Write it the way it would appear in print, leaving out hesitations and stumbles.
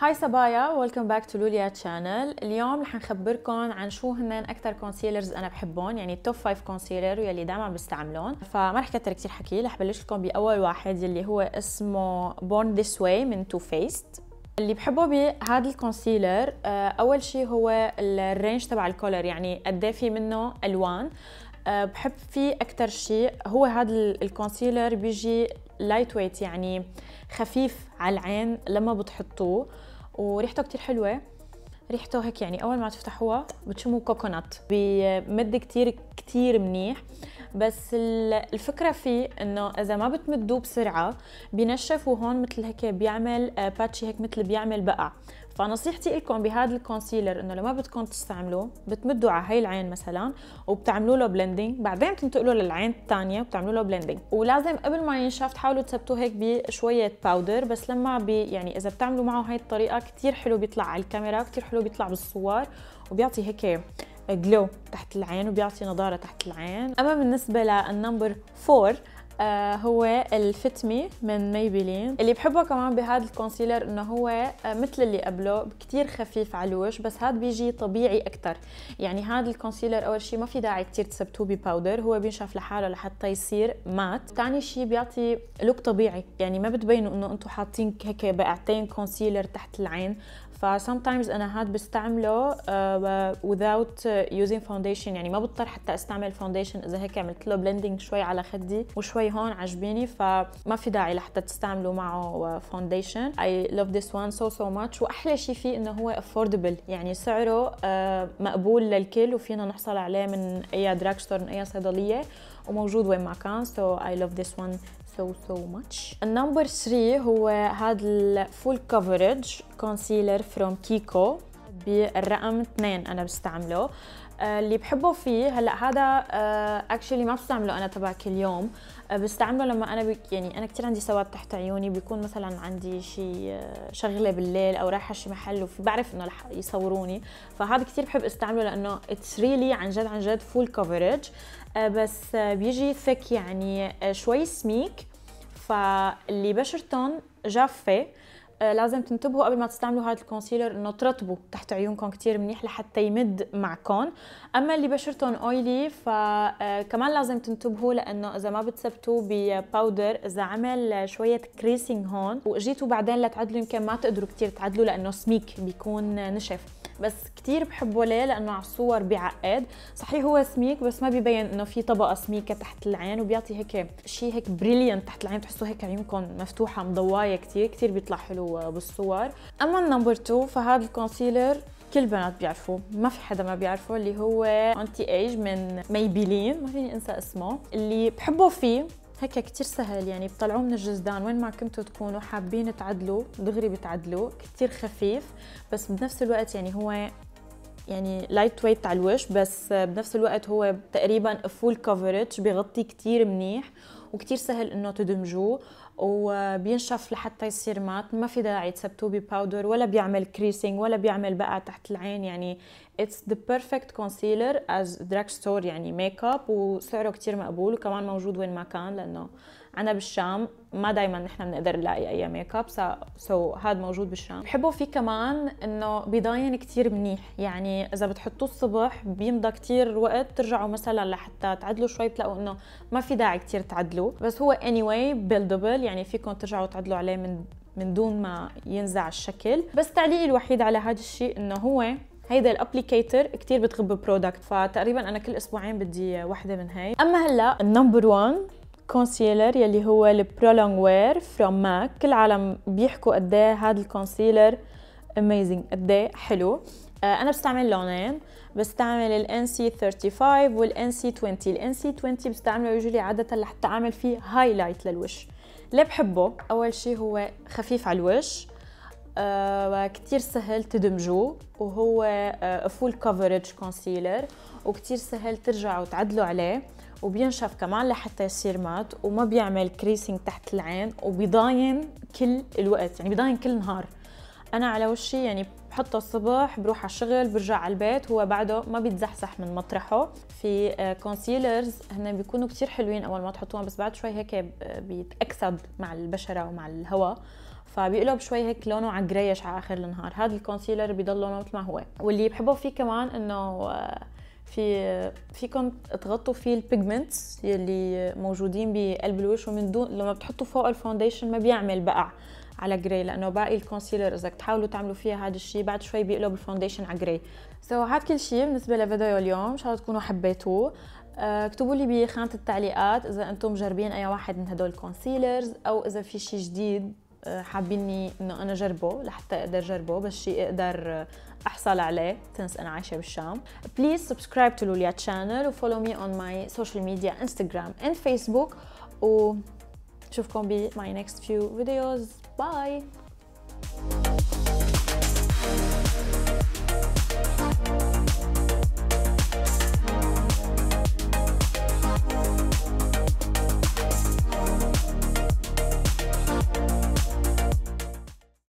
هاي صبايا، ويلكم باك تو لوليا تشانل. اليوم رح نخبركم عن شو هن اكثر كونسيلرز انا بحبهم، يعني التوب 5 كونسيلر ويلي دائما بستعملهم. فما رح كتر كثير حكي، رح بلش لكم باول واحد يلي هو اسمه Born This Way من TOO FACED. اللي بحبه بهذا الكونسيلر اول شيء هو الرينج تبع الكولر، يعني قد في منه الوان. بحب فيه اكثر شيء هو هذا الكونسيلر بيجي لايت ويت، يعني خفيف على العين لما بتحطوه، وريحته كتير حلوة. ريحته هيك يعني أول ما تفتحوها بتشموا كوكونات، بمد كتير كتير منيح. بس الفكرة فيه إنه إذا ما بتمدوه بسرعة بينشف، وهون مثل هيك بيعمل باتشي، هيك مثل بيعمل بقع. فنصيحتي لكم بهذا الكونسيلر إنه لما بدكم تستعملوه بتمدوا على هاي العين مثلا وبتعملوا له بلندنج، بعدين بتنتقلوا للعين الثانية وبتعملوا له بلندنج. ولازم قبل ما ينشف تحاولوا تثبتوه هيك بشوية باودر. بس لما يعني إذا بتعملوا معه هاي الطريقة كتير حلو بيطلع على الكاميرا، كتير حلو بيطلع بالصور، وبيعطي هيك جلو تحت العين وبيعطي نضارة تحت العين. أما بالنسبة للنمبر 4 هو الفتمي من ميبلين. اللي بحبه كمان بهذا الكونسيلر انه هو مثل اللي قبله كتير خفيف على الوش، بس هذا بيجي طبيعي اكثر. يعني هذا الكونسيلر اول شيء ما في داعي كتير تثبتوه بباودر، هو بينشف لحاله لحتى يصير مات. ثاني شيء بيعطي لوك طبيعي، يعني ما بتبينوا انه انتم حاطين هيك بقعتين كونسيلر تحت العين. فسام تايمز انا هاد بستعمله without using foundation، يعني ما بضطر حتى استعمل فاونديشن. اذا هيك عملت له بلندنج شوي على خدي وشوي هون عجبيني، فما في داعي لحتى تستعملوا معه فاونديشن. I love this one so much. واحلى شيء فيه انه هو affordable، يعني سعره مقبول للكل وفينا نحصل عليه من اي دراج ستور، من اي صيدليه، وموجود وين ما كان. So I love this one so much. النمبر 3 هو هذا الفول كفرج كونسيلر فروم كيكو بالرقم 2 انا بستعمله. اللي بحبه فيه هلا هذا اكشلي ما بستعمله انا تبع كل يوم، بستعمله لما انا يعني انا كثير عندي سواد تحت عيوني، بيكون مثلا عندي شيء شغله بالليل او رايحه شي محل وبعرف انه رح يصوروني، فهذا كثير بحب استعمله لانه اتس ريلي عن جد فول كفرج. بس بيجي ثك، يعني شوي سميك، فاللي بشرتهم جافه لازم تنتبهوا قبل ما تستعملوا هذا الكونسيلر انه ترطبوا تحت عيونكم كتير منيح لحتى يمد معكم. اما اللي بشرتهم اويلي فكمان لازم تنتبهوا، لانه اذا ما بتثبتوه بباودر اذا عمل شويه كريسينج هون واجيتوا بعدين لتعدلوا يمكن ما تقدروا كتير تعدلوا لانه سميك بيكون نشف. بس كتير بحبه ليه؟ لانه على الصور بيعقد. صحيح هو سميك بس ما بيبين انه في طبقه سميكه تحت العين، وبيعطي هيك شيء هيك بريليانت تحت العين، بتحسوا هيك عيونكم مفتوحه مضوايه كتير، كتير بيطلع حلو بالصور. اما النمبر 2 فهذا الكونسيلر كل البنات بيعرفوه، ما في حدا ما بيعرفه، اللي هو انتي ايج من ميبلين، ما فيني انسى اسمه. اللي بحبه فيه هيك كتير سهل، يعني بطلعوه من الجزدان وين ما كنتوا تكونوا حابين تعدلوا دغري بتعدلوا، كتير خفيف بس بنفس الوقت يعني هو يعني لايت ويت على الوش، بس بنفس الوقت هو تقريبا فول كفرج، بيغطي كتير منيح وكتير سهل انه تدمجوه وبينشف لحتى يصير مات. ما في داعي تثبتوه بباودر، ولا بيعمل كريسينج ولا بيعمل بقع تحت العين. يعني اتس ذا بيرفكت كونسيلر از دراج ستور، يعني ميك اب، وسعره كتير مقبول، وكمان موجود وين ما كان، لانه انا بالشام ما دائما نحن بنقدر نلاقي اي ميك اب، سو هذا موجود بالشام. بحبه فيه كمان انه بيضاين كتير منيح، يعني اذا بتحطوه الصبح بيمضى كتير وقت، ترجعوا مثلا لحتى تعدلوا شوي بتلاقوا انه ما في داعي كتير تعدلوا. بس هو anyway buildable، يعني فيكم ترجعوا تعدلوا عليه من دون ما ينزع الشكل. بس تعليقي الوحيد على هذا الشيء انه هو هيدا الابليكيتر كتير بتغب برودكت، فتقريبا انا كل اسبوعين بدي واحدة من هاي. اما هلا النمبر 1 كونسيلر يلي هو البرو لونغوير فروم ماك. كل العالم بيحكوا قد ايه هذا الكونسيلر اميزنج، قد ايه حلو. انا بستعمل لونين، بستعمل الان سي 35 والان سي 20. الان سي 20 بستعمله يجري عاده لحتى اعمل فيه هايلايت للوش. ليه بحبه؟ اول شيء هو خفيف على الوش، كتير سهل تدمجوه، وهو فول كفرج كونسيلر، وكتير سهل ترجعوا تعدلوا عليه، وبينشف كمان لحتى يصير مات، وما بيعمل كريسينج تحت العين، وبيضاين كل الوقت، يعني بيضاين كل نهار. انا على وشي يعني بحطه الصبح، بروح على الشغل، برجع على البيت، هو بعده ما بيتزحزح من مطرحه. في كونسيلرز هن بيكونوا كتير حلوين اول ما تحطوهم، بس بعد شوي هيك بيتأكسد مع البشره ومع الهواء، فبيقلب شوي هيك لونه على جريش على اخر النهار. هذا الكونسيلر بيضل لونه مثل ما هو، واللي بحبه فيه كمان انه فيكم تغطوا فيه البيجمنتس يلي موجودين بقلب الوش، ومن دون لما بتحطوا فوق الفونديشن ما بيعمل بقع على جراي، لانه باقي الكونسيلر اذا بتحاولوا تعملوا فيها هذا الشيء بعد شوي بيقلب الفونديشن على جراي. سو هاد كل شيء بالنسبه لفيديو اليوم، ان شاء الله تكونوا حبيتوه. اكتبوا لي بخانه التعليقات اذا انتم مجربين اي واحد من هدول الكونسيلرز، او اذا في شيء جديد حابيني انه انا اجربه لحتى اقدر اجربه، بس شيء اقدر احصل عليه since انا عايشه بالشام. Please subscribe to Loolia channel و follow me on my social media Instagram and Facebook، و بشوفكم ب my next few videos. Bye.